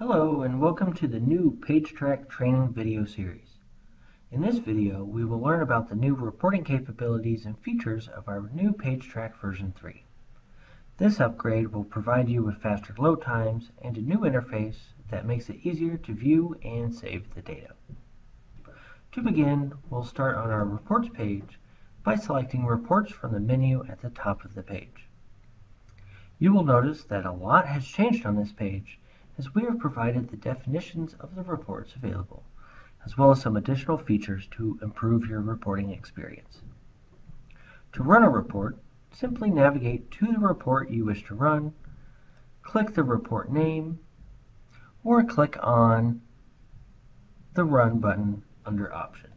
Hello and welcome to the new PageTrac training video series. In this video, we will learn about the new reporting capabilities and features of our new PageTrac version 3. This upgrade will provide you with faster load times and a new interface that makes it easier to view and save the data. To begin, we'll start on our Reports page by selecting Reports from the menu at the top of the page. You will notice that a lot has changed on this page, as we have provided the definitions of the reports available, as well as some additional features to improve your reporting experience. To run a report, simply navigate to the report you wish to run, click the report name, or click on the Run button under Options.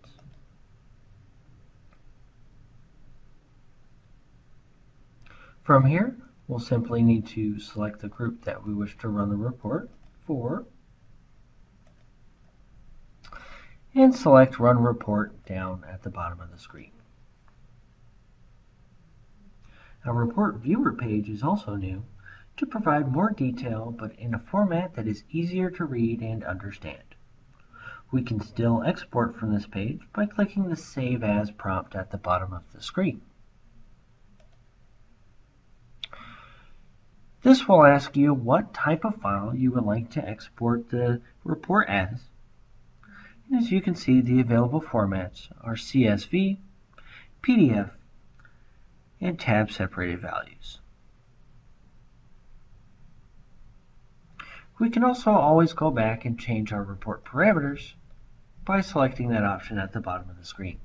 From here, we'll simply need to select the group that we wish to run the report for and select Run Report down at the bottom of the screen. Our Report Viewer page is also new to provide more detail, but in a format that is easier to read and understand. We can still export from this page by clicking the Save As prompt at the bottom of the screen. This will ask you what type of file you would like to export the report as. And as you can see, the available formats are CSV, PDF, and tab-separated values. We can also always go back and change our report parameters by selecting that option at the bottom of the screen.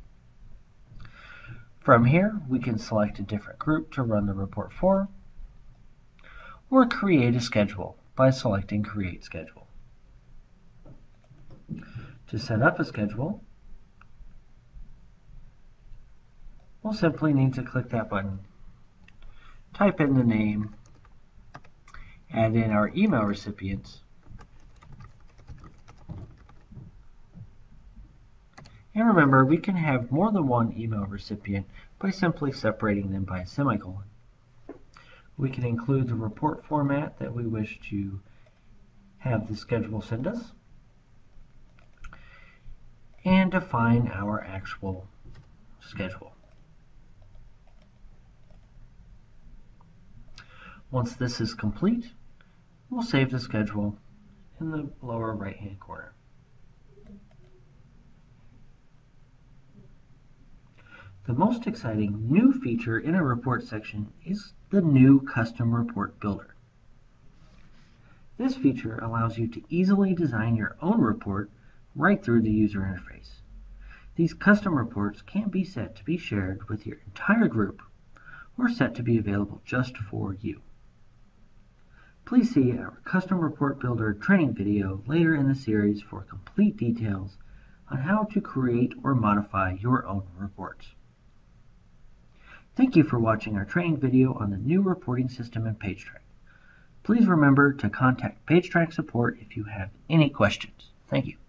From here, we can select a different group to run the report for, or create a schedule by selecting Create Schedule. To set up a schedule, we'll simply need to click that button, type in the name, add in our email recipients, and remember, we can have more than one email recipient by simply separating them by a semicolon. We can include the report format that we wish to have the schedule send us and define our actual schedule. Once this is complete, we'll save the schedule in the lower right-hand corner. The most exciting new feature in a report section is the new Custom Report Builder. This feature allows you to easily design your own report right through the user interface. These custom reports can be set to be shared with your entire group or set to be available just for you. Please see our Custom Report Builder training video later in the series for complete details on how to create or modify your own reports. Thank you for watching our training video on the new reporting system in PageTrac. Please remember to contact PageTrac support if you have any questions. Thank you.